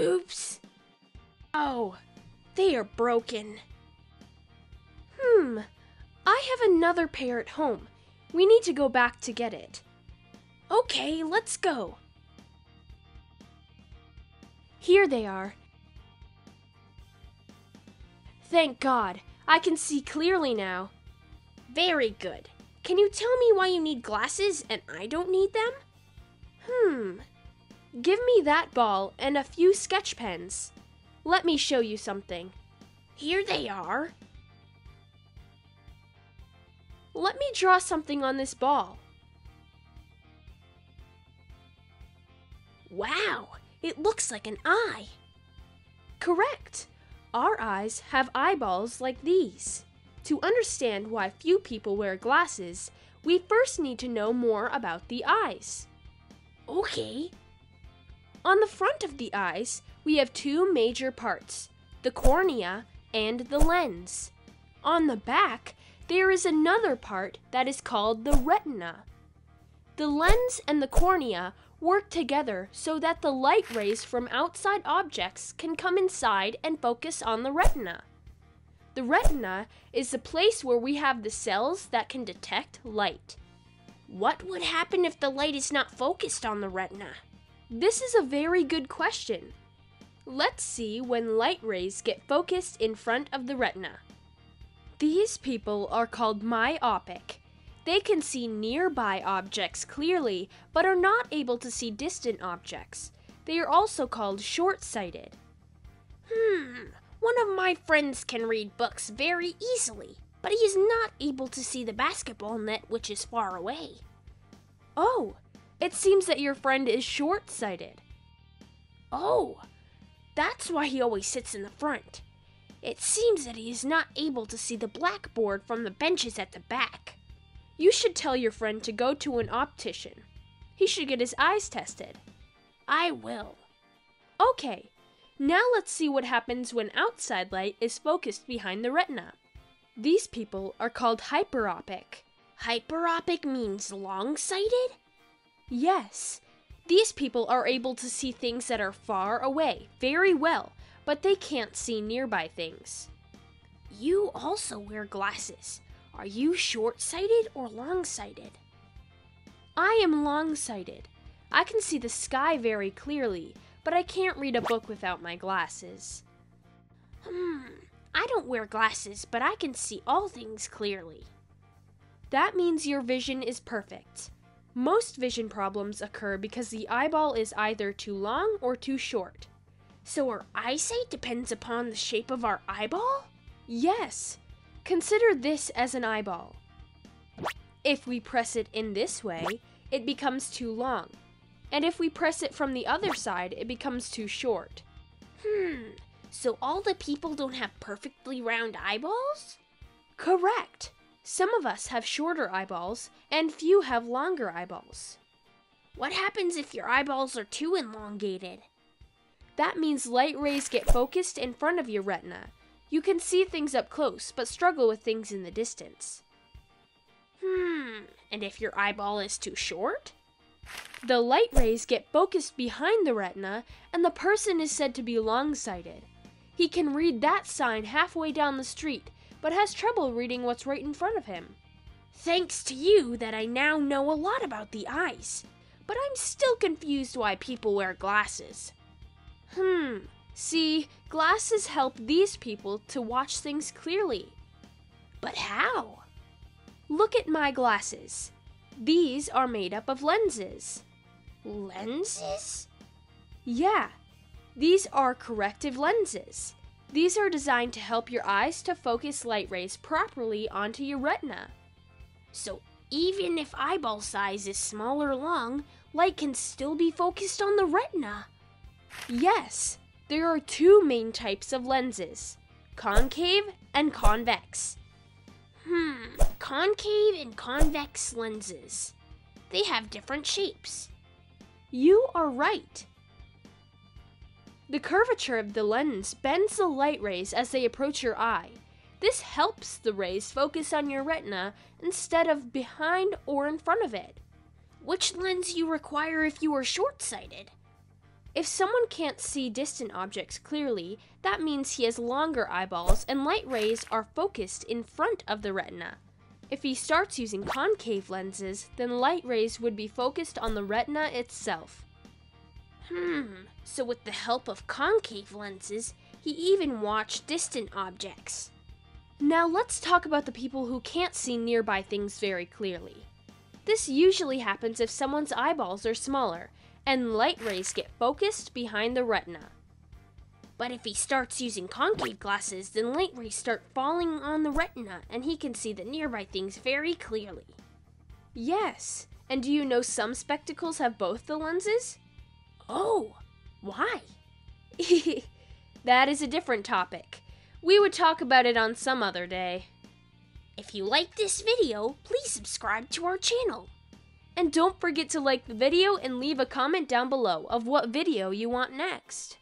Oops. Oh, they are broken. I have another pair at home. We need to go back to get it. Okay, let's go. Here they are. Thank God, I can see clearly now. Very good. Can you tell me why you need glasses and I don't need them? Give me that ball and a few sketch pens. Let me show you something. Here they are. Let me draw something on this ball. Wow, it looks like an eye. Correct. Our eyes have eyeballs like these. To understand why few people wear glasses, we first need to know more about the eyes. Okay. On the front of the eyes, we have two major parts, the cornea and the lens. On the back, there is another part that is called the retina. The lens and the cornea work together so that the light rays from outside objects can come inside and focus on the retina. The retina is the place where we have the cells that can detect light. What would happen if the light is not focused on the retina? This is a very good question. Let's see when light rays get focused in front of the retina. These people are called myopic. They can see nearby objects clearly, but are not able to see distant objects. They are also called short-sighted. One of my friends can read books very easily, but he is not able to see the basketball net, which is far away. Oh, it seems that your friend is short-sighted. Oh, that's why he always sits in the front. It seems that he is not able to see the blackboard from the benches at the back. You should tell your friend to go to an optician. He should get his eyes tested. I will. Okay, now let's see what happens when outside light is focused behind the retina. These people are called hyperopic. Hyperopic means long-sighted? Yes. These people are able to see things that are far away very well, but they can't see nearby things. You also wear glasses. Are you short-sighted or long-sighted? I am long-sighted. I can see the sky very clearly, but I can't read a book without my glasses. I don't wear glasses, but I can see all things clearly. That means your vision is perfect. Most vision problems occur because the eyeball is either too long or too short. So our eyesight depends upon the shape of our eyeball? Yes. Consider this as an eyeball. If we press it in this way, it becomes too long. And if we press it from the other side, it becomes too short. So all the people don't have perfectly round eyeballs? Correct. Some of us have shorter eyeballs, and few have longer eyeballs. What happens if your eyeballs are too elongated? That means light rays get focused in front of your retina. You can see things up close, but struggle with things in the distance. And if your eyeball is too short? The light rays get focused behind the retina, and the person is said to be long-sighted. He can read that sign halfway down the street, but has trouble reading what's right in front of him. Thanks to you that I now know a lot about the eyes, but I'm still confused why people wear glasses. See, glasses help these people to watch things clearly. But how? Look at my glasses. These are made up of lenses. Lenses? Yeah, these are corrective lenses. These are designed to help your eyes to focus light rays properly onto your retina. So even if eyeball size is small or long, light can still be focused on the retina. Yes, there are two main types of lenses, concave and convex. Concave and convex lenses. They have different shapes. You are right. The curvature of the lens bends the light rays as they approach your eye. This helps the rays focus on your retina instead of behind or in front of it. which lens you require if you are short-sighted. If someone can't see distant objects clearly, that means he has longer eyeballs and light rays are focused in front of the retina. If he starts using concave lenses, then light rays would be focused on the retina itself. So with the help of concave lenses, he even watched distant objects. Now let's talk about the people who can't see nearby things very clearly. This usually happens if someone's eyeballs are smaller, and light rays get focused behind the retina. But if he starts using concave glasses, then light rays start falling on the retina, and he can see the nearby things very clearly. Yes, and do you know some spectacles have both the lenses? Oh, why? That is a different topic. We would talk about it on some other day. If you like this video, please subscribe to our channel. And don't forget to like the video and leave a comment down below of what video you want next.